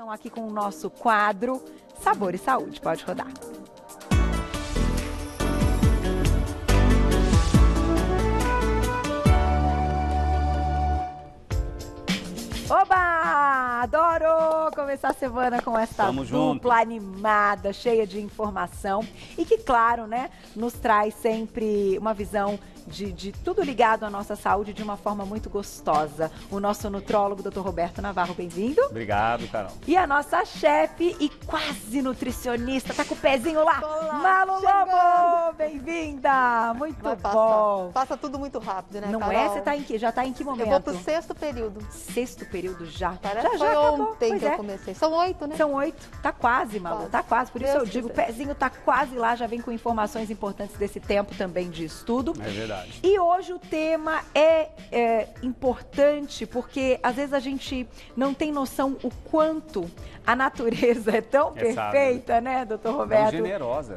Então, aqui com o nosso quadro Sabor e Saúde. Pode rodar. Oba! Adoro começar a semana com essa dupla animada, cheia de informação e que, claro, né, nos traz sempre uma visão de tudo ligado à nossa saúde de uma forma muito gostosa. O nosso nutrólogo, Dr. Roberto Navarro, bem-vindo. Obrigado, Carol. E a nossa chefe e quase nutricionista, tá com o pezinho lá, Malu Lobo, bem-vinda. Muito bom. Passa tudo muito rápido, né, Carol? Não é? Você tá em que? Já tá em que momento? Eu vou pro sexto período. Sexto período já? Parece que foi ontem que eu comecei. São 8, né? São 8. Tá quase, Malu, tá quase. Por isso eu digo, o pezinho tá quase lá, já vem com informações importantes desse tempo também de estudo. É verdade. E hoje o tema é importante porque às vezes a gente não tem noção o quanto a natureza é tão perfeita, né, doutor Roberto?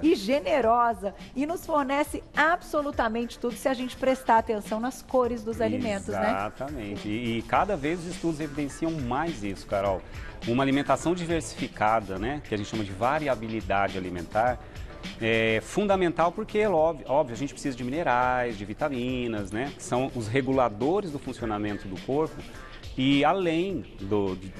E generosa. E nos fornece absolutamente tudo se a gente prestar atenção nas cores dos alimentos, né? Exatamente. E cada vez os estudos evidenciam mais isso, Carol. Uma alimentação diversificada, né, que a gente chama de variabilidade alimentar, é fundamental porque, óbvio, a gente precisa de minerais, de vitaminas, né, que são os reguladores do funcionamento do corpo. E além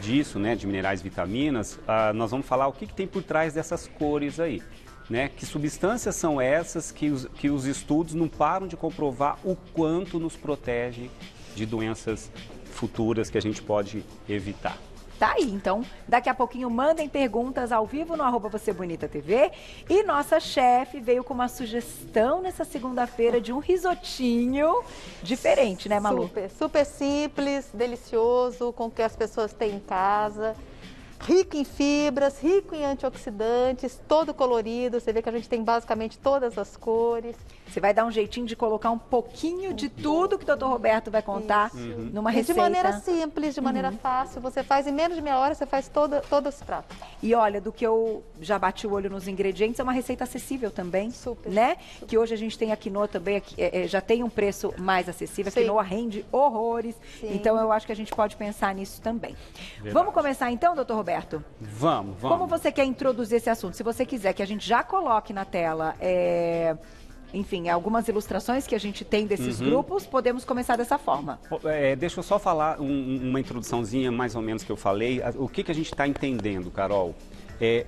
disso, né, de minerais e vitaminas, nós vamos falar o que tem por trás dessas cores aí, né? Que substâncias são essas que os estudos não param de comprovar o quanto nos protege de doenças futuras que a gente pode evitar. Tá aí, então, daqui a pouquinho mandem perguntas ao vivo no @vocebonitaTV. E nossa chefe veio com uma sugestão nessa segunda-feira de um risotinho diferente, né, Malu? Super simples, delicioso, com o que as pessoas têm em casa. Rico em fibras, rico em antioxidantes, todo colorido. Você vê que a gente tem basicamente todas as cores. Você vai dar um jeitinho de colocar um pouquinho de tudo que o Dr. Roberto vai contar numa receita. De maneira simples, de maneira fácil. Você faz em menos de meia hora, você faz todos os pratos. E olha, do que eu já bati o olho nos ingredientes, é uma receita acessível também, né? Super. Que hoje a gente tem a quinoa também, já tem um preço mais acessível. Sim. A quinoa rende horrores. Sim. Então eu acho que a gente pode pensar nisso também. Verdade. Vamos começar então, Dr. Roberto? Vamos. Como você quer introduzir esse assunto? Se você quiser que a gente já coloque na tela, enfim, algumas ilustrações que a gente tem desses grupos, podemos começar dessa forma. Deixa eu só falar uma introduçãozinha, mais ou menos, que eu falei. O que a gente está entendendo, Carol?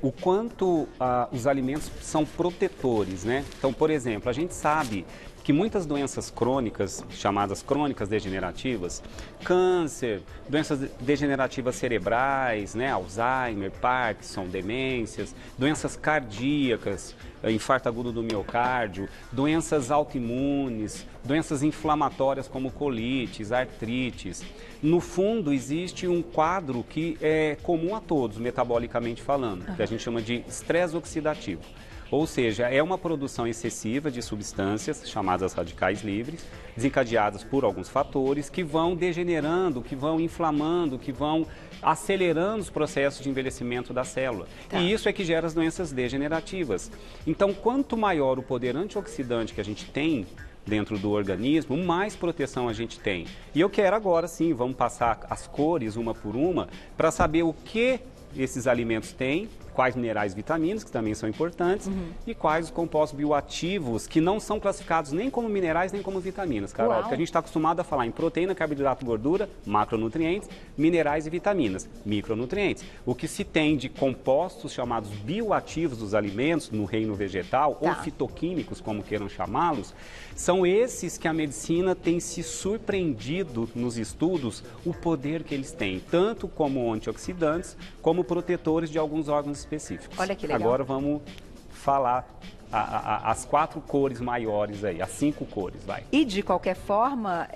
O quanto os alimentos são protetores, né? Então, por exemplo, a gente sabe que muitas doenças crônicas, chamadas crônicas degenerativas, câncer, doenças degenerativas cerebrais, né, Alzheimer, Parkinson, demências, doenças cardíacas, infarto agudo do miocárdio, doenças autoimunes, doenças inflamatórias como colites, artrites. No fundo, existe um quadro que é comum a todos, metabolicamente falando, que a gente chama de estresse oxidativo. Ou seja, é uma produção excessiva de substâncias, chamadas radicais livres, desencadeadas por alguns fatores que vão degenerando, que vão inflamando, que vão acelerando os processos de envelhecimento da célula. Tá. E isso é que gera as doenças degenerativas. Então, quanto maior o poder antioxidante que a gente tem dentro do organismo, mais proteção a gente tem. E eu quero agora, sim, vamos passar as cores uma por uma, para saber o que esses alimentos têm, quais minerais e vitaminas, que também são importantes, e quais os compostos bioativos, que não são classificados nem como minerais, nem como vitaminas, Carol. Uau. Porque a gente está acostumado a falar em proteína, carboidrato, gordura, macronutrientes, minerais e vitaminas, micronutrientes. O que se tem de compostos chamados bioativos dos alimentos, no reino vegetal, ou fitoquímicos, como queiram chamá-los, são esses que a medicina tem se surpreendido nos estudos, o poder que eles têm, tanto como antioxidantes, como protetores de alguns órgãos específicos. Olha que legal. Agora vamos falar as 4 cores maiores aí, as 5 cores, vai. E de qualquer forma,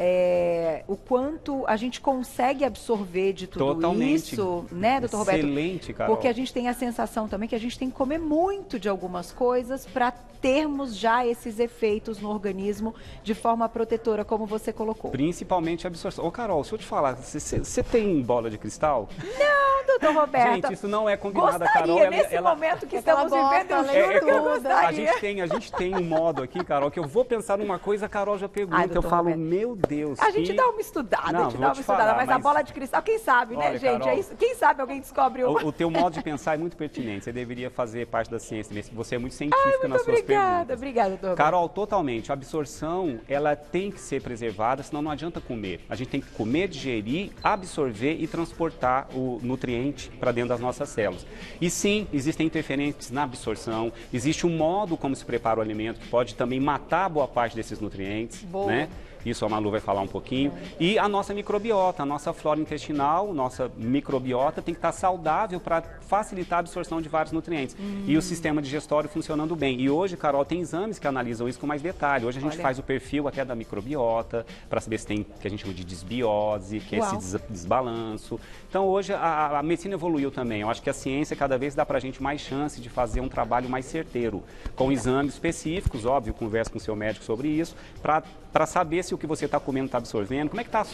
o quanto a gente consegue absorver de tudo isso, né, doutor Roberto? Excelente, Carol. Porque a gente tem a sensação também que a gente tem que comer muito de algumas coisas para termos já esses efeitos no organismo de forma protetora, como você colocou. Principalmente a absorção. Ô, Carol, se eu te falar, você tem bola de cristal? Não! Doutor Roberto. Gente, isso não é combinado, a Carol. Gostaria, nesse momento que estamos vivendo, eu juro que eu gostaria. A gente a gente tem um modo aqui, Carol, que eu vou pensar numa coisa, a Carol já pergunta. Ai, eu falo, meu Deus. A gente dá uma estudada, não, a gente dá uma estudada, mas a bola de cristal, quem sabe, olha, né, gente? Carol, é isso. Quem sabe alguém descobre uma. O teu modo de pensar é muito pertinente, você deveria fazer parte da ciência mesmo. Você é muito científica nas suas perguntas. Obrigada, doutor. Carol, totalmente. A absorção, ela tem que ser preservada, senão não adianta comer. A gente tem que comer, digerir, absorver e transportar o nutriente para dentro das nossas células. E sim, existem interferentes na absorção, existe um modo como se prepara o alimento que pode também matar boa parte desses nutrientes, né? Isso a Malu vai falar um pouquinho. E a nossa microbiota, a nossa flora intestinal, nossa microbiota tem que estar saudável para facilitar a absorção de vários nutrientes. E o sistema digestório funcionando bem. E hoje, Carol, tem exames que analisam isso com mais detalhe. Hoje a gente faz o perfil até da microbiota, para saber se tem o que a gente chama de desbiose, que é esse desbalanço. Então hoje a medicina evoluiu também. Eu acho que a ciência cada vez dá para a gente mais chance de fazer um trabalho mais certeiro. Com exames específicos, óbvio, conversa com o seu médico sobre isso, para saber se o que você está comendo está absorvendo, como é que está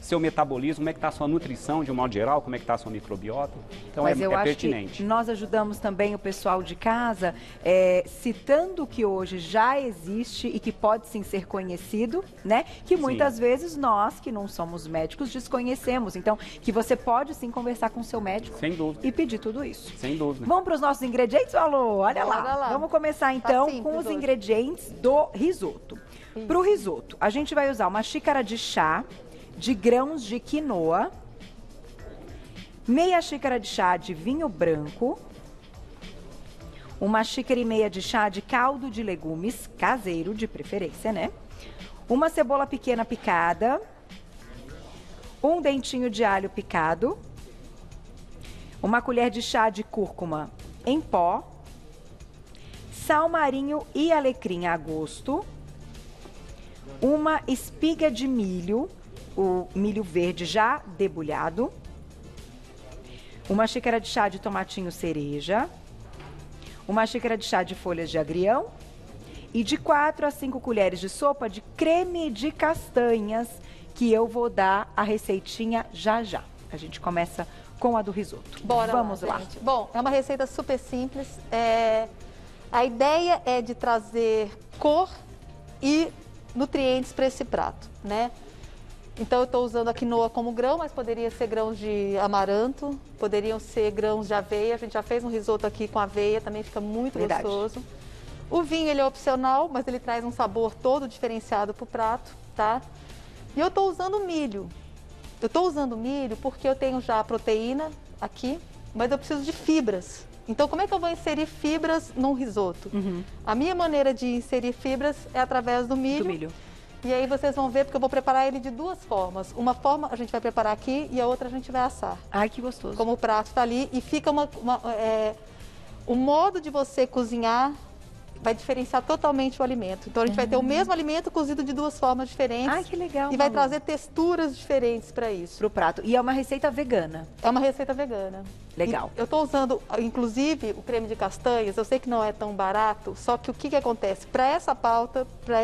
seu metabolismo, como é que está a sua nutrição de um modo geral, como é que está a sua microbiota. Então mas eu acho pertinente. Que nós ajudamos também o pessoal de casa, citando o que hoje já existe e que pode sim ser conhecido, né? Que muitas vezes nós, que não somos médicos, desconhecemos. Então, que você pode sim conversar com o seu médico e pedir tudo isso. Sem dúvida. Vamos para os nossos ingredientes, Alô? Olha lá. Vamos começar então com os ingredientes do risoto. Para o risoto, a gente vai usar uma xícara de chá de grãos de quinoa, meia xícara de chá de vinho branco, uma xícara e meia de chá de caldo de legumes, caseiro de preferência, né? Uma cebola pequena picada, um dentinho de alho picado, uma colher de chá de cúrcuma em pó, sal marinho e alecrim a gosto, uma espiga de milho, o milho verde já debulhado, uma xícara de chá de tomatinho cereja, uma xícara de chá de folhas de agrião e de 4 a 5 colheres de sopa de creme de castanhas, que eu vou dar a receitinha já já. A gente começa com a do risoto. Bora lá, vamos lá. Bom, é uma receita super simples. A ideia é de trazer cor e nutrientes para esse prato, né? Então eu estou usando a quinoa como grão, mas poderia ser grãos de amaranto, poderiam ser grãos de aveia. A gente já fez um risoto aqui com aveia, também fica muito gostoso. O vinho, ele é opcional, mas ele traz um sabor todo diferenciado para o prato, tá? E eu estou usando milho. Eu estou usando milho porque eu tenho já a proteína aqui, mas eu preciso de fibras. Então, como é que eu vou inserir fibras num risoto? A minha maneira de inserir fibras é através do milho. E aí vocês vão ver, porque eu vou preparar ele de duas formas. Uma forma a gente vai preparar aqui e a outra a gente vai assar. Ai, que gostoso. Como o prato está ali e fica o modo de você cozinhar vai diferenciar totalmente o alimento. Então, a gente vai ter o mesmo alimento cozido de duas formas diferentes. Ai, que legal. E vai trazer texturas diferentes para isso. Para o prato. E é uma receita vegana. É uma receita vegana. Legal. E eu estou usando, inclusive, o creme de castanhas. Eu sei que não é tão barato, só que o que acontece? Para essa pauta, para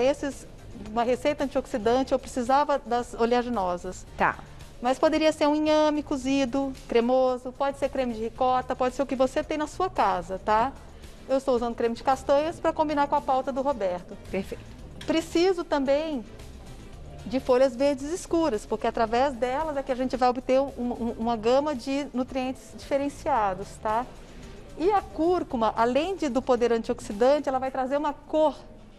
uma receita antioxidante, eu precisava das oleaginosas. Tá. Mas poderia ser um inhame cozido, cremoso, pode ser creme de ricota, pode ser o que você tem na sua casa, tá? Eu estou usando creme de castanhas para combinar com a pauta do Roberto. Perfeito. Preciso também de folhas verdes escuras, porque através delas é que a gente vai obter uma gama de nutrientes diferenciados, tá? E a cúrcuma, além do poder antioxidante, ela vai trazer uma cor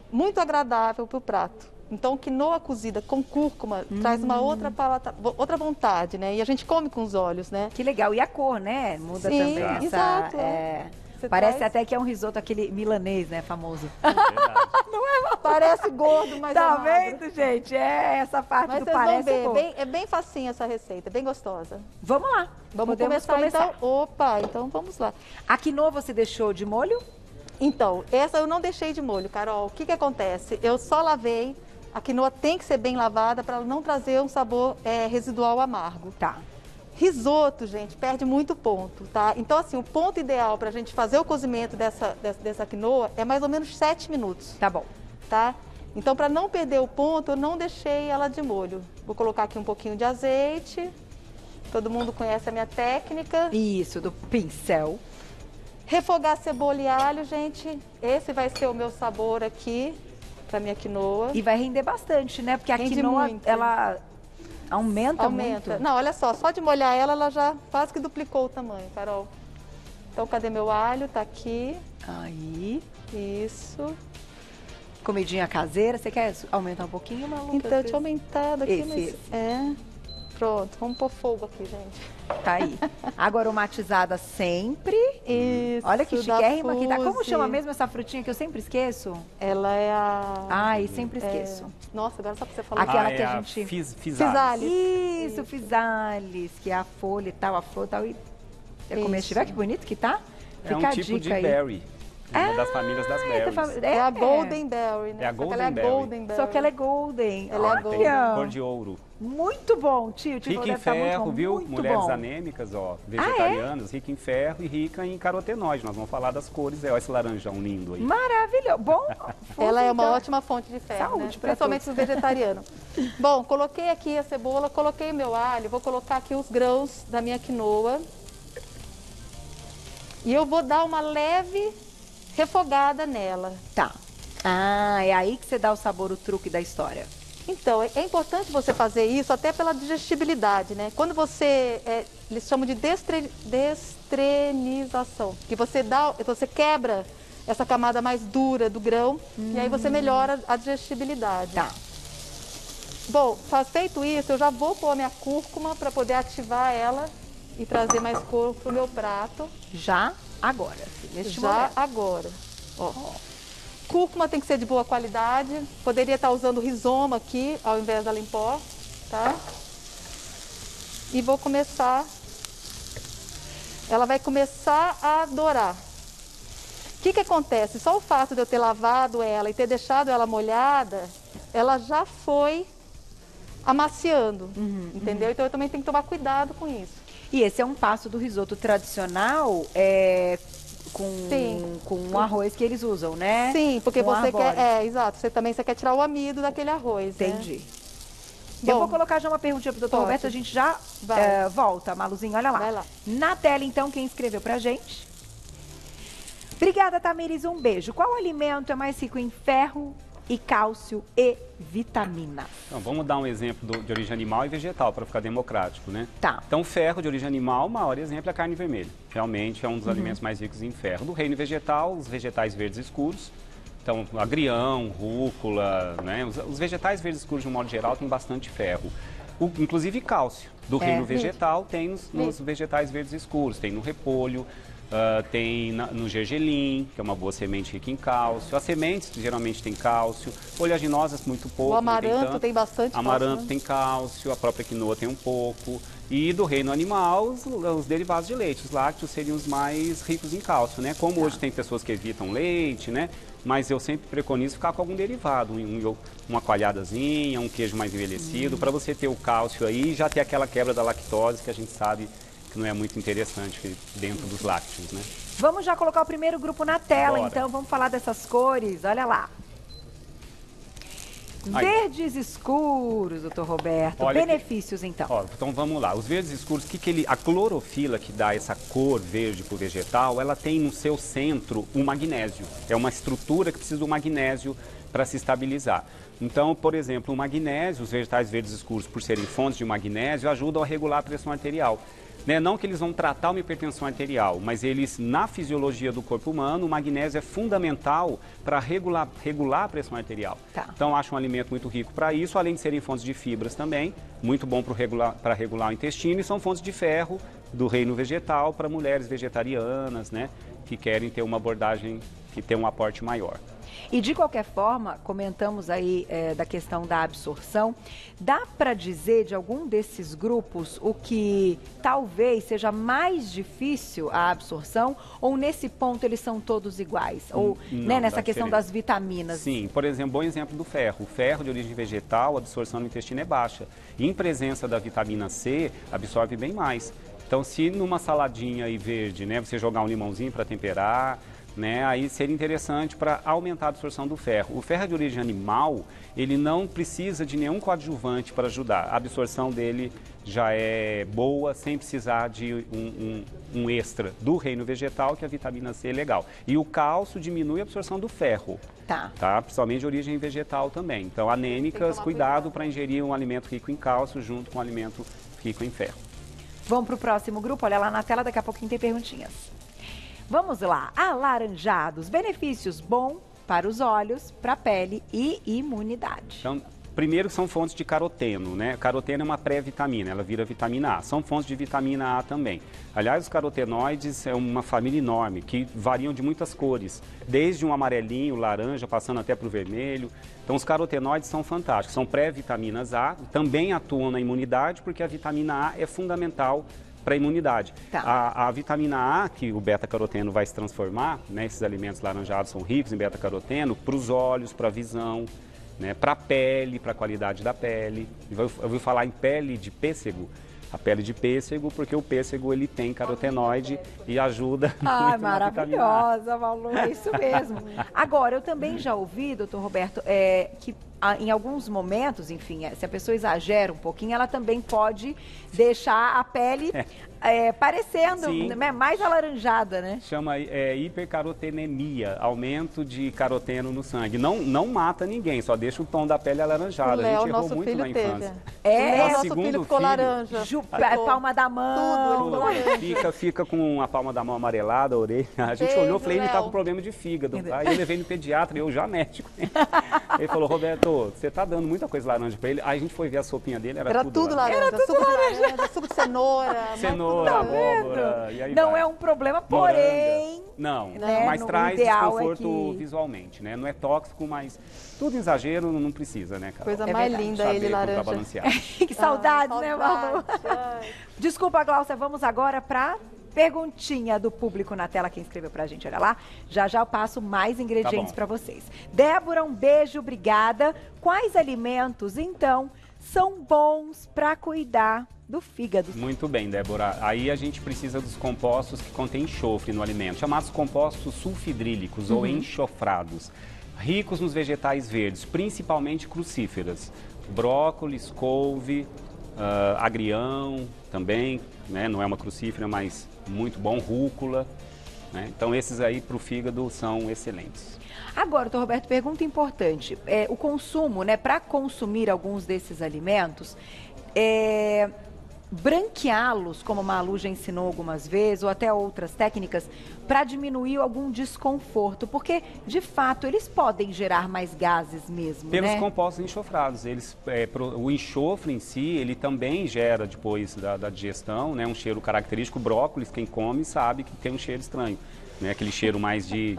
muito agradável para o prato. Então, quinoa cozida com cúrcuma traz uma outra vontade, né? E a gente come com os olhos, né? Que legal. E a cor, né? Muda também essa... Exato. Parece até que é um risoto aquele milanês, né, famoso. Não é? Parece gordo, mas tá vendo, gente? É essa parte mas do parece gordo. É bem facinha essa receita, bem gostosa. Vamos lá. Vamos começar então. Opa, então vamos lá. A quinoa você deixou de molho? Então, essa eu não deixei de molho, Carol. O que acontece? Eu só lavei. A quinoa tem que ser bem lavada para não trazer um sabor residual amargo. Tá. Risoto, gente, perde muito ponto, tá? Então, assim, o ponto ideal pra gente fazer o cozimento dessa quinoa é mais ou menos 7 minutos. Tá bom. Tá? Então, pra não perder o ponto, eu não deixei ela de molho. Vou colocar aqui um pouquinho de azeite. Todo mundo conhece a minha técnica. Isso, do pincel. Refogar cebola e alho, gente. Esse vai ser o meu sabor aqui, pra minha quinoa. E vai render bastante, né? Porque a quinoa, ela aumenta muito. Não, olha só de molhar ela, ela já quase que duplicou o tamanho, Carol. Então, cadê meu alho? Tá aqui. Aí. Isso. Comidinha caseira. Você quer aumentar um pouquinho, Malu? Então, deixa eu aumentar daqui. Esse. É. Pronto, vamos pôr fogo aqui, gente. Tá aí. Água aromatizada sempre. Isso. Olha que chiquérrima aqui. Tá. Como chama mesmo essa frutinha que eu sempre esqueço? Ela é a... Ai, sempre esqueço. Nossa, agora só pra você falar. Aquela que a gente... Physalis. Isso, physalis. Que é a folha e tal, a flor e tal. E é comestível. Que bonito que tá. Fica a dica aí. É um tipo de berry. Uma das famílias das berries. É a Golden Berry, né? É a Golden Berry. Só que ela é golden. Ela é golden. Cor de ouro. Muito bom, tio. Rica em ferro, viu? Mulheres anêmicas, ó, vegetarianas, rica em ferro e rica em carotenoide. Nós vamos falar das cores. É, ó, esse laranjão lindo aí. Maravilhoso. Bom. Ela é uma ótima fonte de ferro, né? Principalmente os vegetarianos. Bom, coloquei aqui a cebola, coloquei meu alho. Vou colocar aqui os grãos da minha quinoa. E eu vou dar uma leve... refogada nela. Tá. Ah, é aí que você dá o sabor, o truque da história. Então, é importante você fazer isso até pela digestibilidade, né? Quando você, eles chamam de destrenização, que você quebra essa camada mais dura do grão e aí você melhora a digestibilidade. Tá. Bom, feito isso, eu já vou pôr a minha cúrcuma para poder ativar ela e trazer mais cor pro meu prato. Já? Agora, neste momento. Agora. Ó. Cúrcuma tem que ser de boa qualidade. Poderia estar usando rizoma aqui, ao invés da limpó, tá? E vou começar... Ela vai começar a dourar. O que que acontece? Só o fato de eu ter lavado ela e ter deixado ela molhada, ela já foi amaciando, entendeu? Então, eu também tenho que tomar cuidado com isso. E esse é um passo do risoto tradicional com o arroz que eles usam, né? Sim, porque você quer... É, exato. Você quer tirar o amido daquele arroz, entendi. Né? Bom, eu vou colocar já uma perguntinha pro doutor Roberto, a gente já volta. Maluzinho, olha lá. Vai lá. Na tela, então, quem escreveu pra gente? Obrigada, Tamiris. Um beijo. Qual alimento é mais rico em ferro e cálcio e vitamina? Então, vamos dar um exemplo de origem animal e vegetal, para ficar democrático, né? Tá. Então, ferro de origem animal, o maior exemplo é a carne vermelha. Realmente é um dos alimentos mais ricos em ferro. Do reino vegetal, os vegetais verdes escuros. Então, agrião, rúcula, né? Os vegetais verdes escuros, de um modo geral, têm bastante ferro. Inclusive cálcio. Do reino vegetal, tem nos vegetais verdes escuros, tem no repolho. Tem no gergelim, que é uma boa semente rica em cálcio. As sementes geralmente tem cálcio. Oleaginosas, muito pouco. O amaranto tem bastante cálcio. Amaranto tem cálcio, a própria quinoa tem um pouco. E do reino animal, os derivados de leite. Os lácteos seriam os mais ricos em cálcio, né? Como hoje tem pessoas que evitam leite, né? Mas eu sempre preconizo ficar com algum derivado. Uma coalhadazinha, um queijo mais envelhecido, para você ter o cálcio aí e já ter aquela quebra da lactose que a gente sabe... que não é muito interessante dentro dos lácteos, né? Vamos já colocar o primeiro grupo na tela, então. Vamos falar dessas cores. Olha lá. Aí. Verdes escuros, doutor Roberto. Olha, benefícios, então. Ó, então, vamos lá. Os verdes escuros, a clorofila que dá essa cor verde para o vegetal, ela tem no seu centro o magnésio. É uma estrutura que precisa do magnésio para se estabilizar. Então, por exemplo, o magnésio, os vegetais verdes escuros, por serem fontes de magnésio, ajudam a regular a pressão arterial. Né? Não que eles vão tratar uma hipertensão arterial, mas eles, na fisiologia do corpo humano, o magnésio é fundamental para regular a pressão arterial. Tá. Então, acho um alimento muito rico para isso, além de serem fontes de fibras também, muito bom para regular o intestino, e são fontes de ferro do reino vegetal para mulheres vegetarianas, né? Que querem ter uma abordagem que tem um aporte maior. E, de qualquer forma, comentamos aí da questão da absorção. Dá para dizer de algum desses grupos o que talvez seja mais difícil a absorção? Ou nesse ponto eles são todos iguais? Ou não, né, nessa questão das vitaminas? Sim, por exemplo, bom exemplo do ferro. O ferro de origem vegetal, a absorção no intestino é baixa. E, em presença da vitamina C, absorve bem mais. Então, se numa saladinha aí verde, né, você jogar um limãozinho para temperar... né? Aí seria interessante para aumentar a absorção do ferro. O ferro de origem animal, ele não precisa de nenhum coadjuvante para ajudar. A absorção dele já é boa, sem precisar de um extra do reino vegetal, que a vitamina C é legal. E o cálcio diminui a absorção do ferro, tá? Principalmente de origem vegetal também. Então, anêmicas, cuidado para ingerir um alimento rico em cálcio junto com um alimento rico em ferro. Vamos para o próximo grupo? Olha lá na tela, daqui a pouquinho tem perguntinhas. Vamos lá, alaranjados, benefícios bons para os olhos, para a pele e imunidade. Então, primeiro são fontes de caroteno, né? Caroteno é uma pré-vitamina, ela vira vitamina A. São fontes de vitamina A também. Aliás, os carotenoides é uma família enorme, que variam de muitas cores, desde um amarelinho, laranja, passando até para o vermelho. Então, os carotenoides são fantásticos, são pré-vitaminas A, também atuam na imunidade, porque a vitamina A é fundamental para a imunidade. Tá. A vitamina A, que o beta-caroteno vai se transformar, né, esses alimentos laranjados são ricos em beta-caroteno, para os olhos, para a visão, né, para a pele, para a qualidade da pele. Eu ouvi falar em pele de pêssego. A pele de pêssego, porque o pêssego ele tem carotenoide e ajuda muito na vitamina A. Maravilhosa, Malu, é isso mesmo. Agora, eu também já ouvi, doutor Roberto, que em alguns momentos, enfim, se a pessoa exagera um pouquinho, ela também pode deixar a pele parecendo mais alaranjada, né? Chama hipercarotenemia, aumento de caroteno no sangue. Não, não mata ninguém, só deixa o tom da pele alaranjada. A gente errou muito na infância. É, o nosso filho ficou laranja. A palma da mão. Tudo, fica com a palma da mão amarelada, a orelha. A gente olhou e falei, ele tá com problema de fígado. Aí eu levei no pediatra, eu já médico. Ele falou, Roberto, você tá dando muita coisa laranja pra ele. Aí a gente foi ver a sopinha dele, era tudo laranja. Era tudo laranja, suco de cenoura, abóbora. E aí não vai. É um problema, porém... Não, né? Mas traz desconforto visualmente, né? Não é tóxico, mas tudo exagero não precisa, né, Carol? Coisa mais linda ele laranja. Que saudades, né, Malu? Desculpa, Glaucia, vamos agora para perguntinha do público na tela, quem escreveu pra gente, olha lá. Já já eu passo mais ingredientes para vocês. Débora, um beijo, obrigada. Quais alimentos, então, são bons para cuidar do fígado? Muito bem, Débora. Aí a gente precisa dos compostos que contêm enxofre no alimento, chamados compostos sulfidrílicos ou enxofrados, ricos nos vegetais verdes, principalmente crucíferas. Brócolis, couve, agrião também, né? Não é uma crucífera, mas muito bom, rúcula, né? Então esses aí para o fígado são excelentes. Agora, doutor Roberto, pergunta importante. O consumo, né? Para consumir alguns desses alimentos, branqueá-los, como a Malu já ensinou algumas vezes, ou até outras técnicas, para diminuir algum desconforto, porque, de fato, eles podem gerar mais gases mesmo, né? Pelos compostos enxofrados. O enxofre em si, ele também gera, depois da digestão, né, um cheiro característico. Brócolis, quem come, sabe que tem um cheiro estranho. Né, aquele cheiro mais de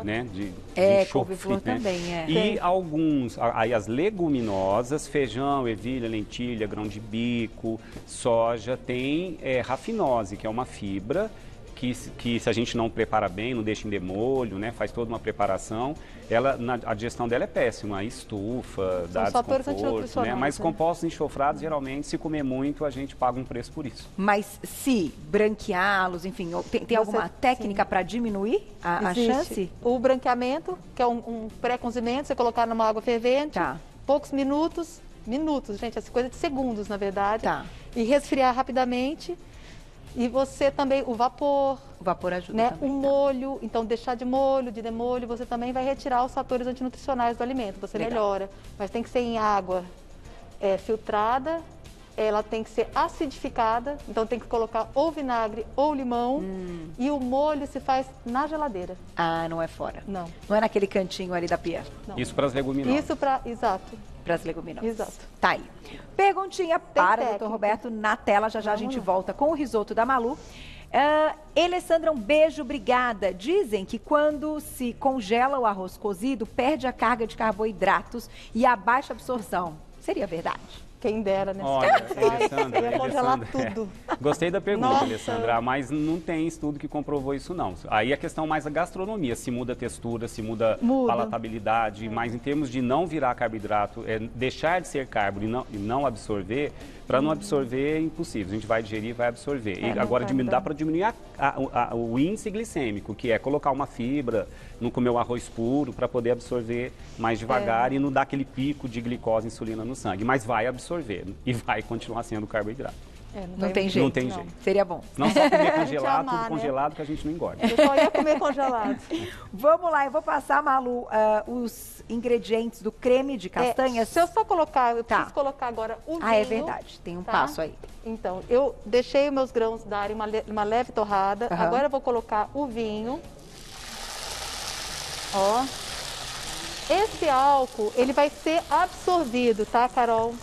enxofre, né? Também, E alguns, aí as leguminosas, feijão, ervilha, lentilha, grão de bico, soja, tem rafinose, que é uma fibra que se a gente não prepara bem, não deixa em demolho, né, faz toda uma preparação, a digestão dela é péssima, estufa, dá desconforto, né? Mas compostos enxofrados, geralmente, se comer muito, a gente paga um preço por isso. Mas se branqueá-los, enfim, tem alguma técnica para diminuir a chance? O branqueamento, que é um pré-cozimento, você colocar numa água fervente, poucos minutos, gente, essa coisa de segundos, na verdade, e resfriar rapidamente. E você também, o vapor. O vapor ajuda, né? Também, o molho, então deixar de molho, de demolho, você também vai retirar os fatores antinutricionais do alimento, você melhora. Mas tem que ser em água filtrada, ela tem que ser acidificada, então tem que colocar ou vinagre ou limão, e o molho se faz na geladeira. Ah, não é fora. Não. Não é naquele cantinho ali da pia. Não. Isso para as leguminosas. Exato. Para as leguminosas. Exato. Tá aí. Perguntinha para o doutor Roberto na tela. Já já a gente volta com o risoto da Malu. Elessandra, um beijo, obrigada. Dizem que quando se congela o arroz cozido, perde a carga de carboidratos e a baixa absorção. Seria verdade? Quem dera, né? Olha, Elessandra, eu ia congelar tudo. É. Gostei da pergunta, Elessandra, mas não tem estudo que comprovou isso, não. Aí a questão mais da gastronomia, se muda a textura, se muda a palatabilidade, mas em termos de não virar carboidrato, deixar de ser carbo e não absorver, para não absorver é impossível. A gente vai digerir e vai absorver. E agora dá para diminuir o índice glicêmico, que é colocar uma fibra, não comer o arroz puro, para poder absorver mais devagar e não dar aquele pico de glicose e insulina no sangue. Mas vai absorver e vai continuar sendo carboidrato. Não tem jeito. Seria bom. Não só comer congelado, tudo congelado, que a gente não engorda. Eu só ia comer congelado. Vamos lá, eu vou passar, Malu, os ingredientes do creme de castanhas. Se eu só colocar, eu preciso colocar agora um vinho. Ah, é verdade, tem um passo aí. Então, eu deixei meus grãos darem uma leve torrada. Agora eu vou colocar o vinho. Ó. Esse álcool, ele vai ser absorvido, tá, Carol?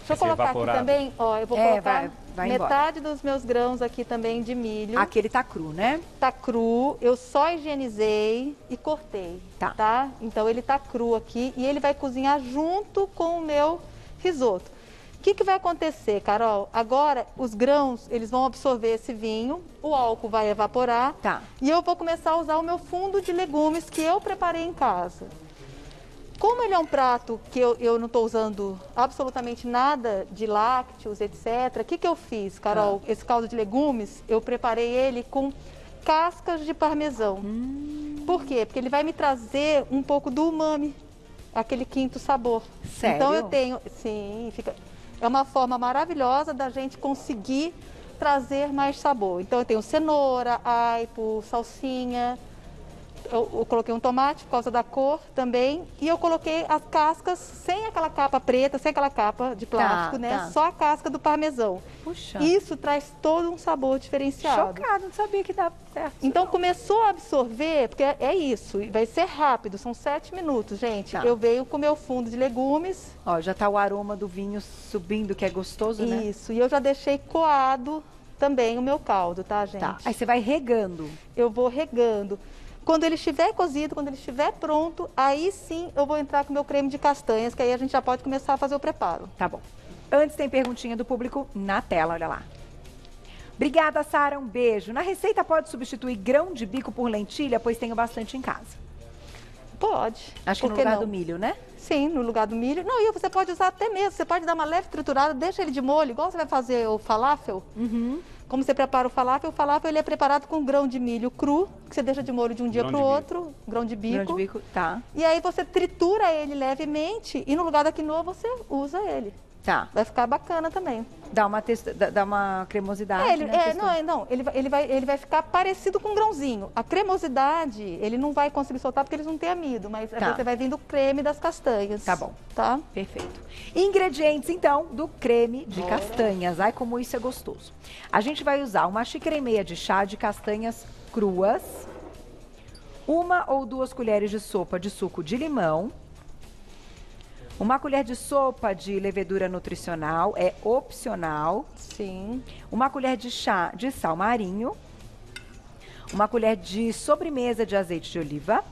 Deixa eu colocar evaporado. Aqui também, ó, eu vou colocar metade dos meus grãos aqui também de milho. Aquele tá cru, né? Tá cru, eu só higienizei e cortei, tá? Então ele tá cru aqui e ele vai cozinhar junto com o meu risoto. O que que vai acontecer, Carol? Agora os grãos, eles vão absorver esse vinho, o álcool vai evaporar e eu vou começar a usar o meu fundo de legumes que eu preparei em casa. Como ele é um prato que eu não estou usando absolutamente nada de lácteos, etc., o que eu fiz, Carol? Esse caldo de legumes, eu preparei ele com cascas de parmesão. Por quê? Porque ele vai me trazer um pouco do umami, aquele quinto sabor. Sério? Então eu tenho... Sim, fica... É uma forma maravilhosa da gente conseguir trazer mais sabor. Então eu tenho cenoura, aipo, salsinha... Eu coloquei um tomate por causa da cor também e eu coloquei as cascas sem aquela capa preta, sem aquela capa de plástico, né? Só a casca do parmesão. Puxa. Isso traz todo um sabor diferenciado. Chocado, não sabia que dava certo. Então começou a absorver, porque é isso, vai ser rápido, são 7 minutos, gente. Eu venho com o meu fundo de legumes. Ó, já tá o aroma do vinho subindo, que é gostoso, né? Isso, e eu já deixei coado também o meu caldo, tá, gente? Tá. Aí você vai regando. Eu vou regando. Quando ele estiver cozido, quando ele estiver pronto, aí sim eu vou entrar com o meu creme de castanhas, que aí a gente já pode começar a fazer o preparo. Tá bom. Antes tem perguntinha do público na tela, olha lá. Obrigada, Sara, um beijo. Na receita pode substituir grão de bico por lentilha, pois tenho bastante em casa? Pode. Acho que no lugar do milho, né? Sim, no lugar do milho. Não, e você pode usar até mesmo, você pode dar uma leve triturada, deixa ele de molho, igual você vai fazer o falafel. Uhum. Como você prepara o falafel ele é preparado com grão de milho cru, que você deixa de molho de um dia para o outro, grão de bico. Grão de bico, E aí você tritura ele levemente e no lugar da quinoa você usa ele. Vai ficar bacana também. Dá uma, dá uma cremosidade, né? Ele vai ficar parecido com um grãozinho. A cremosidade, ele não vai conseguir soltar porque eles não têm amido, mas você vai vindo o creme das castanhas. Tá bom. Tá? Perfeito. Ingredientes, então, do creme de castanhas. Ai, como isso é gostoso. A gente vai usar 1,5 xícaras de chá de castanhas cruas, 1 ou 2 colheres de sopa de suco de limão, 1 colher de sopa de levedura nutricional, é opcional. Sim. 1 colher de chá de sal marinho. 1 colher de sobremesa de azeite de oliva.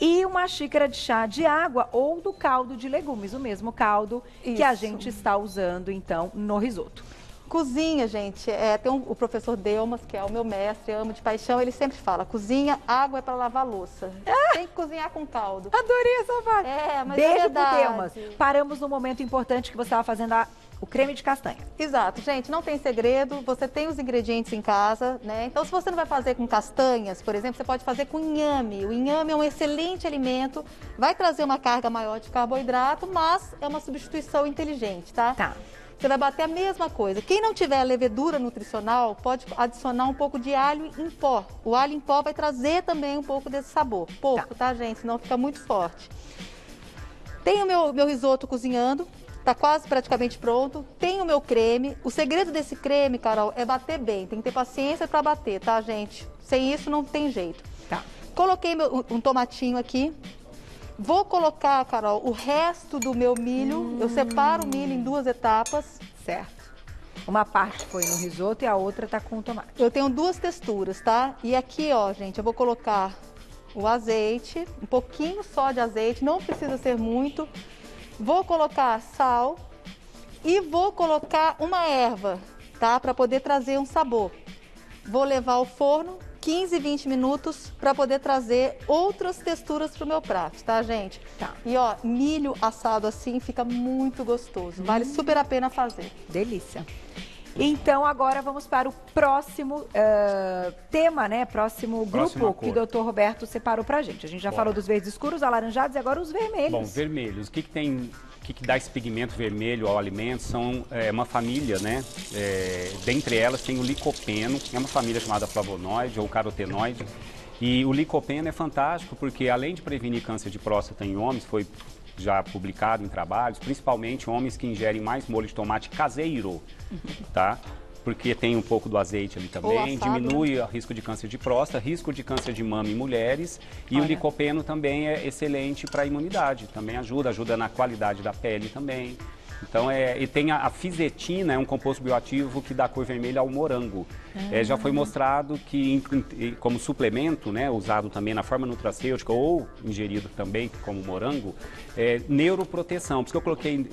E 1 xícara de chá de água ou do caldo de legumes, o mesmo caldo que a gente está usando, então, no risoto. Cozinha, gente, tem o professor Delmas, que é o meu mestre, eu amo de paixão, ele sempre fala, cozinha, água é para lavar louça. Tem que cozinhar com caldo. Adorei essa parte. Mas beijo é verdade. Pro Delmas. Paramos no momento importante que você estava fazendo o creme de castanha. Exato, gente, não tem segredo, você tem os ingredientes em casa, né? Então, se você não vai fazer com castanhas, por exemplo, você pode fazer com inhame. O inhame é um excelente alimento, vai trazer uma carga maior de carboidrato, mas é uma substituição inteligente, tá? Você vai bater a mesma coisa. Quem não tiver levedura nutricional, pode adicionar um pouco de alho em pó. O alho em pó vai trazer também um pouco desse sabor. Pouco, tá, gente? Senão fica muito forte. Tem o meu risoto cozinhando. Tá quase praticamente pronto. Tem o meu creme. O segredo desse creme, Carol, é bater bem. Tem que ter paciência pra bater, tá, gente? Sem isso não tem jeito. Coloquei um tomatinho aqui. Vou colocar, Carol, o resto do meu milho. Eu separo o milho em 2 etapas. Certo. 1 parte foi no risoto e a outra tá com o tomate. Eu tenho 2 texturas, tá? E aqui, ó, gente, eu vou colocar o azeite. Um pouquinho só de azeite, não precisa ser muito. Vou colocar sal e vou colocar uma erva, tá? Para poder trazer um sabor. Vou levar ao forno 15, 20 minutos para poder trazer outras texturas para o meu prato, tá, gente? Tá. E, ó, milho assado assim fica muito gostoso. Vale super a pena fazer. Delícia. Então, agora vamos para o próximo tema, né? Próximo grupo que o doutor Roberto separou pra gente. A gente já falou dos verdes escuros, alaranjados e agora os vermelhos. Bom, vermelhos. O que que tem... O que dá esse pigmento vermelho ao alimento são uma família, né? Dentre elas tem o licopeno, é uma família chamada flavonoide ou carotenoide. E o licopeno é fantástico porque, além de prevenir câncer de próstata em homens, foi já publicado em trabalhos, principalmente homens que ingerem mais molho de tomate caseiro, tá? Porque tem um pouco do azeite ali também, diminui o risco de câncer de próstata, risco de câncer de mama em mulheres. E o licopeno também é excelente para a imunidade, também ajuda na qualidade da pele também. Então, e tem a fisetina, é um composto bioativo que dá cor vermelha ao morango. Já foi mostrado que, como suplemento, né, usado também na forma nutracêutica ou ingerido também como morango, neuroproteção. Por isso que eu coloquei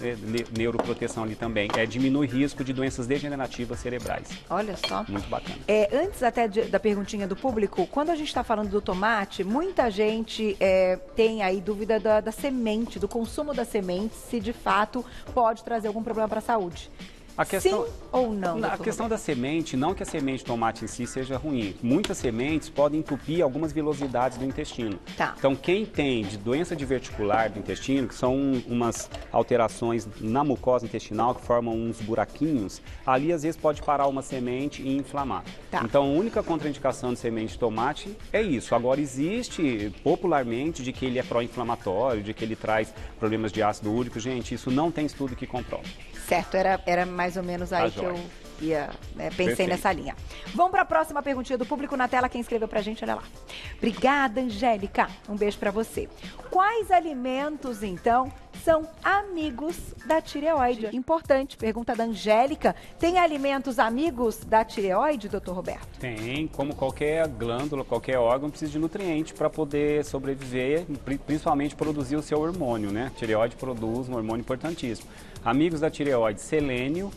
neuroproteção ali também. Diminui risco de doenças degenerativas cerebrais. Olha só. Muito bacana. Antes até da perguntinha do público, quando a gente está falando do tomate, muita gente tem aí dúvida da semente, do consumo da semente, se de fato pode trazer algum problema para a saúde. A questão, sim ou não? A questão da semente, não que a semente de tomate em si seja ruim. Muitas sementes podem entupir algumas vilosidades do intestino. Tá. Então, quem tem de doença diverticular do intestino, que são umas alterações na mucosa intestinal, que formam uns buraquinhos, ali às vezes pode parar uma semente e inflamar. Tá. Então, a única contraindicação de semente de tomate é isso. Agora, existe popularmente de que ele é pró-inflamatório, de que ele traz problemas de ácido úrico. Gente, isso não tem estudo que comprove. Certo, era mais ou menos aí que eu ia, pensei Perfeito. Nessa linha. Vamos para a próxima perguntinha do público na tela. Quem escreveu para a gente, olha lá. Obrigada, Angélica. Um beijo para você. Quais alimentos, então, são amigos da tireoide? Importante, pergunta da Angélica. Tem alimentos amigos da tireoide, doutor Roberto? Tem, como qualquer glândula, qualquer órgão, precisa de nutriente para poder sobreviver, principalmente produzir o seu hormônio, né? A tireoide produz um hormônio importantíssimo. Amigos da tireoide, selênio,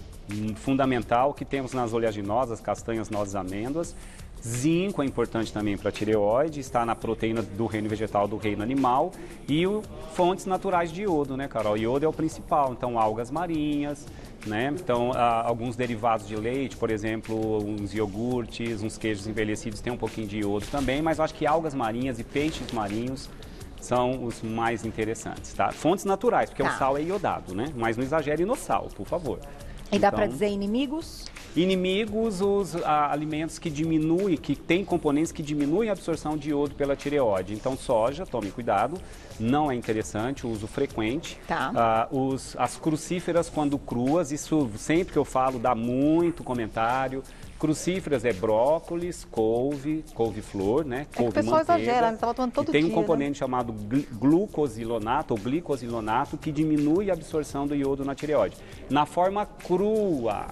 fundamental, que temos nas oleaginosas, castanhas, nozes, amêndoas. Zinco é importante também para a tireoide, está na proteína do reino vegetal, do reino animal. E fontes naturais de iodo, né, Carol? Iodo é o principal, então algas marinhas, né? Então, alguns derivados de leite, por exemplo, uns iogurtes, uns queijos envelhecidos, tem um pouquinho de iodo também, mas eu acho que algas marinhas e peixes marinhos são os mais interessantes, tá? Fontes naturais, porque o sal é iodado, né? Mas não exagere no sal, por favor. E dá para dizer inimigos? Inimigos, os alimentos que diminuem, que tem componentes que diminuem a absorção de iodo pela tireoide. Então, soja, tome cuidado, não é interessante, o uso frequente. Tá. As crucíferas, quando cruas, isso sempre que eu falo dá muito comentário. Crucíferas é brócolis, couve-flor, né? Couve que o pessoal exagera, estava tomando todo dia. Tem um componente, né, chamado glucosilonato, ou glicosilonato, que diminui a absorção do iodo na tireoide. Na forma crua,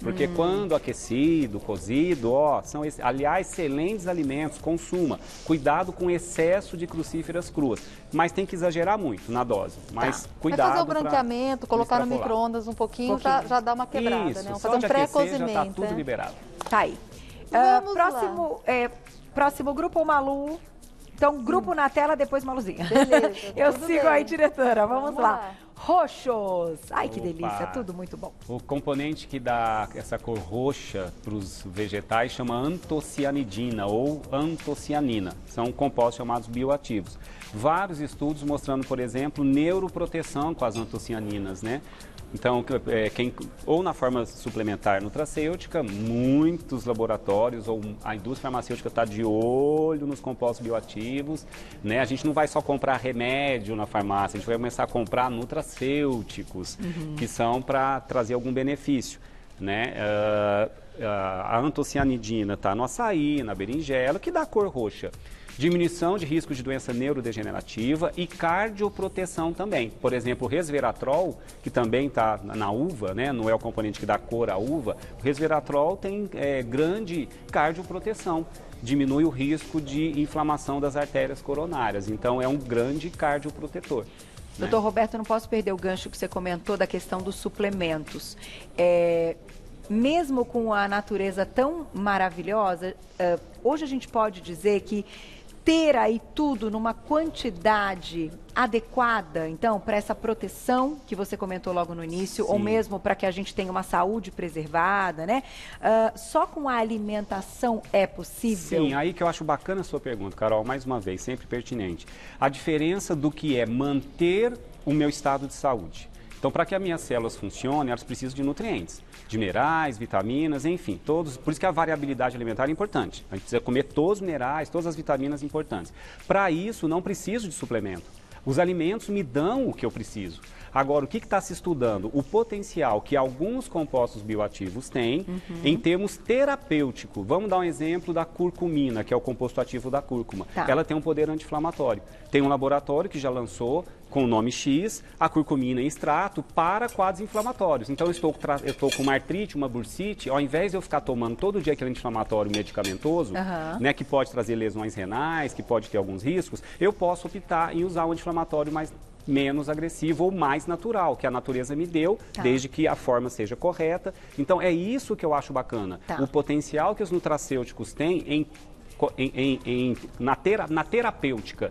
porque quando aquecido, cozido, são, aliás, excelentes alimentos, consuma. Cuidado com o excesso de crucíferas cruas, mas tem que exagerar muito na dose, mas cuidado. Mas fazer o branqueamento, colocar no micro-ondas um pouquinho, já dá uma quebrada, isso, né? Fazer um pré-cozimento. Já tá tudo liberado. Tá aí. Próximo grupo, Malu. Então, grupo na tela, depois Maluzinha. Beleza, eu sigo aí, diretora. Vamos lá. Roxos. Ai, que delícia, tudo muito bom. O componente que dá essa cor roxa para os vegetais chama antocianidina ou antocianina. São compostos chamados bioativos. Vários estudos mostrando, por exemplo, neuroproteção com as antocianinas, né? Então, ou na forma suplementar nutracêutica, muitos laboratórios ou a indústria farmacêutica está de olho nos compostos bioativos, né? A gente não vai só comprar remédio na farmácia, a gente vai começar a comprar nutracêuticos, que são para trazer algum benefício, né? A antocianidina está no açaí, na berinjela, que dá cor roxa. Diminuição de risco de doença neurodegenerativa e cardioproteção também. Por exemplo, o resveratrol, que também está na uva, né? Não é o componente que dá cor à uva. O resveratrol tem grande cardioproteção. Diminui o risco de inflamação das artérias coronárias. Então, é um grande cardioprotetor. Doutor Roberto, eu não posso perder o gancho que você comentou da questão dos suplementos. Mesmo com a natureza tão maravilhosa, hoje a gente pode dizer que ter aí tudo numa quantidade adequada, então, para essa proteção que você comentou logo no início, sim, ou mesmo para que a gente tenha uma saúde preservada, né? Só com a alimentação é possível? Sim, aí que eu acho bacana a sua pergunta, Carol, mais uma vez, sempre pertinente. A diferença do que é manter o meu estado de saúde. Então, para que as minhas células funcionem, elas precisam de nutrientes, de minerais, vitaminas, enfim, todos. Por isso que a variabilidade alimentar é importante. A gente precisa comer todos os minerais, todas as vitaminas importantes. Para isso, não preciso de suplemento. Os alimentos me dão o que eu preciso. Agora, o que está se estudando? O potencial que alguns compostos bioativos têm em termos terapêutico. Vamos dar um exemplo da curcumina, que é o composto ativo da cúrcuma. Tá. Ela tem um poder anti-inflamatório. Tem um laboratório que já lançou, com o nome X, a curcumina em extrato para quadros inflamatórios. Então, eu estou com uma artrite, uma bursite, ao invés de eu ficar tomando todo dia aquele anti-inflamatório medicamentoso, né, que pode trazer lesões renais, que pode ter alguns riscos, eu posso optar em usar um anti-inflamatório menos agressivo ou mais natural, que a natureza me deu, desde que a forma seja correta. Então, é isso que eu acho bacana. Tá. O potencial que os nutracêuticos têm na terapêutica,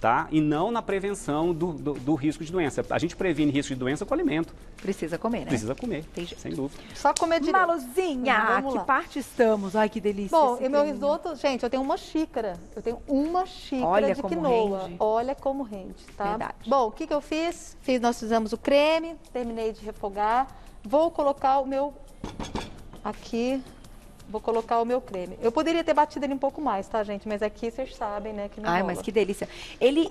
tá? E não na prevenção do risco de doença. A gente previne risco de doença com alimento. Precisa comer, né? Precisa comer, sem dúvida. Só comer direito. Maluzinha, que parte estamos? Ai, que delícia. Bom, e meu risoto, gente, eu tenho uma xícara. Eu tenho uma xícara de quinoa. Rende. Olha como rende, tá? Verdade. Bom, o que que eu fiz? Nós fizemos o creme, terminei de refogar. Vou colocar o meu... Aqui... Vou colocar o meu creme. Eu poderia ter batido ele um pouco mais, tá, gente? Mas aqui vocês sabem, né? Que não rola. Mas que delícia. Ele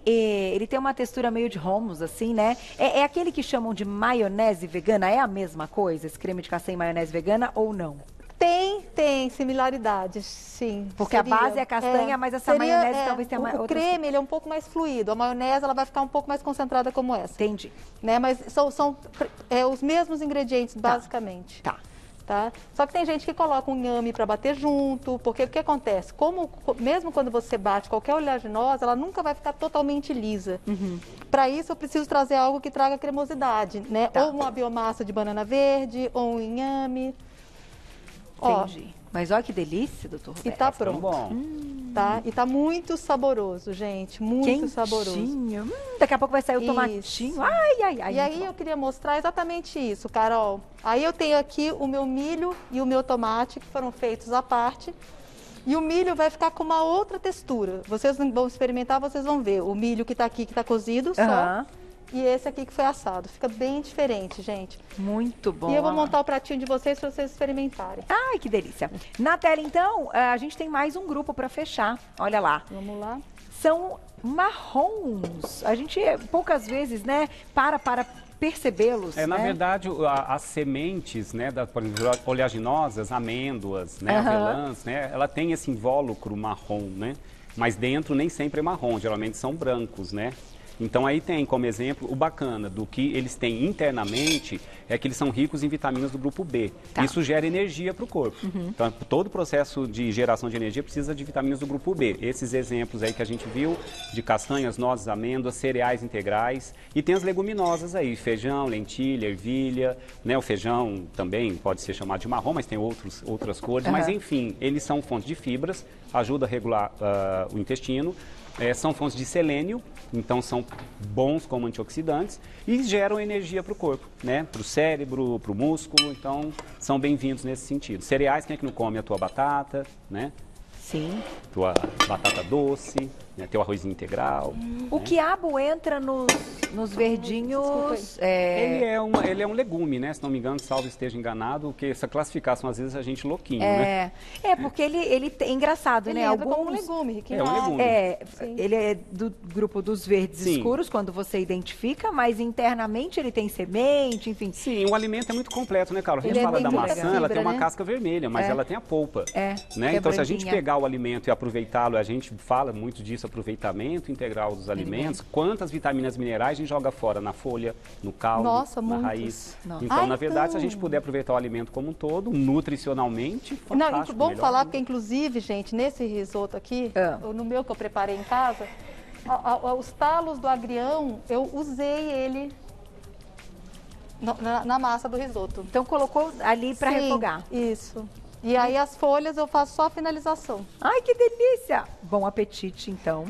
tem uma textura meio de hummus, assim, né? É aquele que chamam de maionese vegana? É a mesma coisa, esse creme de castanha e maionese vegana ou não? Tem similaridades, sim. Porque a base é a castanha, mas essa maionese talvez tenha mais... O creme, ele é um pouco mais fluido. A maionese, ela vai ficar um pouco mais concentrada como essa. Entendi. Né? Mas são os mesmos ingredientes, basicamente. Tá. Tá? Só que tem gente que coloca um inhame para bater junto, porque o que acontece? Mesmo quando você bate qualquer oleaginosa, ela nunca vai ficar totalmente lisa. Para isso eu preciso trazer algo que traga cremosidade, né? Ou uma biomassa de banana verde, ou um inhame. Entendi. Mas olha que delícia, doutor Roberto. E tá pronto. Bom. Tá? E tá muito saboroso, gente. Muito saboroso. Daqui a pouco vai sair o tomatinho. E aí eu queria mostrar exatamente isso, Carol. Aí eu tenho aqui o meu milho e o meu tomate, que foram feitos à parte. E o milho vai ficar com uma outra textura. Vocês vão experimentar, vocês vão ver. O milho que tá aqui, que tá cozido, só. E esse aqui que foi assado. Fica bem diferente, gente. Muito bom. E eu vou montar o pratinho de vocês para vocês experimentarem. Ai, que delícia. Na tela, então, a gente tem mais um grupo para fechar. Olha lá. Vamos lá. São marrons. A gente, poucas vezes, né, para percebê-los. Na verdade, as sementes, né, por exemplo, oleaginosas, amêndoas, né, avelãs, né, ela tem esse invólucro marrom, né? Mas dentro nem sempre é marrom, geralmente são brancos, né? Então aí tem como exemplo, o bacana do que eles têm internamente é que eles são ricos em vitaminas do grupo B. Isso gera energia para o corpo. Então todo o processo de geração de energia precisa de vitaminas do grupo B. Esses exemplos aí que a gente viu de castanhas, nozes, amêndoas, cereais integrais e tem as leguminosas aí, feijão, lentilha, ervilha, né? O feijão também pode ser chamado de marrom, mas tem outras cores. Mas enfim, eles são fontes de fibras, ajuda a regular o intestino. São fontes de selênio, então são bons como antioxidantes e geram energia para o corpo, né? Para o cérebro, para o músculo, então são bem-vindos nesse sentido. Cereais, quem é que não come a tua batata, né? Sim. Tua batata doce, né? Teu arrozinho integral. O quiabo entra nos verdinhos... Ele é um legume, né? Se não me engano, salvo esteja enganado, porque essa classificação às vezes a gente louquinho, né? Porque ele é engraçado, né? Ele entra como um legume, Riquinho. Um legume. Ele é do grupo dos verdes escuros, quando você identifica, mas internamente ele tem semente, enfim. Sim, o alimento é muito completo, né, Carol? A gente fala da maçã, ela tem uma casca vermelha, mas ela tem a polpa. Né? Então, se a gente pegar o alimento e aproveitá-lo, a gente fala muito disso, aproveitamento integral dos alimentos, quantas vitaminas minerais a gente joga fora, na folha, no caldo, na raiz. Então, na verdade, se a gente puder aproveitar o alimento como um todo, nutricionalmente, fantástico. Bom falar, porque inclusive, gente, nesse risoto aqui, no meu que eu preparei em casa, Os talos do agrião, eu usei ele na massa do risoto. Então colocou ali para refogar. Isso. E aí as folhas eu faço só a finalização. Ai, que delícia! Bom apetite, então.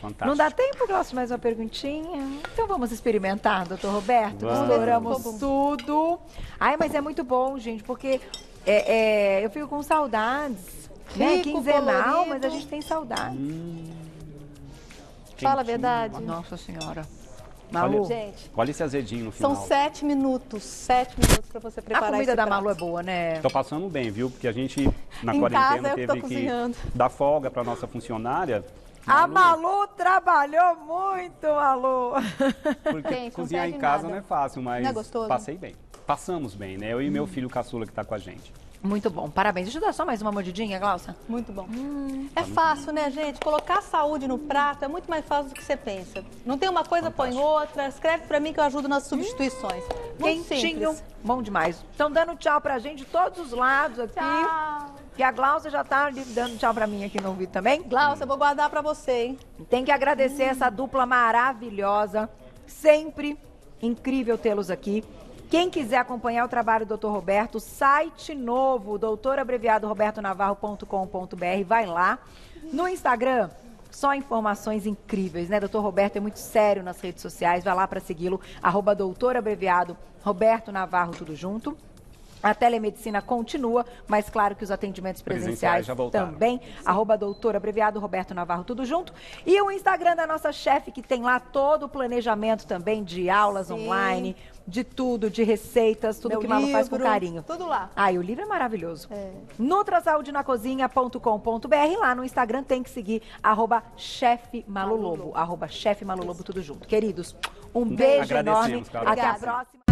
Fantástico. Não dá tempo, Glaucia, mais uma perguntinha? Então vamos experimentar, doutor Roberto. Misturamos tudo. Ai, mas é muito bom, gente, porque eu fico com saudades. Rico, né? Quinzenal, colorido. Mas a gente tem saudade. Fala a verdade. Nossa Senhora. Malu, olha esse azedinho no final. São 7 minutos para você preparar. A comida da Malu é boa, né? Tô passando bem, viu? Porque a gente, na quarentena, teve que dar folga para nossa funcionária. A Malu trabalhou muito, Malu. Porque cozinhar em casa não é fácil, mas passei bem. Passamos bem, né? Eu e meu filho caçula que tá com a gente. Muito bom, parabéns. Deixa eu dar só mais uma mordidinha, Glaucia. Muito bom. É fácil, né, gente? Colocar saúde no prato é muito mais fácil do que você pensa. Não tem uma coisa, fantástico. Põe outra. Escreve pra mim que eu ajudo nas substituições. Muito quentinho. Simples. Bom demais. Estão dando tchau pra gente de todos os lados aqui. Tchau. E a Glaucia já tá dando tchau pra mim aqui no vídeo também. Glaucia, eu vou guardar pra você, hein? Tem que agradecer essa dupla maravilhosa. Sempre incrível tê-los aqui. Quem quiser acompanhar o trabalho do Dr. Roberto, site novo, doutorabreviadoRobertoNavarro.com.br, vai lá. No Instagram, só informações incríveis, né? Dr. Roberto é muito sério nas redes sociais, vai lá para segui-lo, @doutorabreviadoRobertoNavarro, tudo junto. A telemedicina continua, mas claro que os atendimentos presenciais já também. Sim. @doutorabreviadoRobertoNavarro, tudo junto. E o Instagram da nossa chefe, que tem lá todo o planejamento também de aulas online, de tudo, de receitas, tudo que Malu faz com carinho. Tudo lá. Ai, o livro é maravilhoso. NutraSaudeNaCozinha.com.br, lá no Instagram tem que seguir, @chefmalulobo, @chefmalulobo, tudo junto. Queridos, um beijo enorme. Cara. Até a próxima.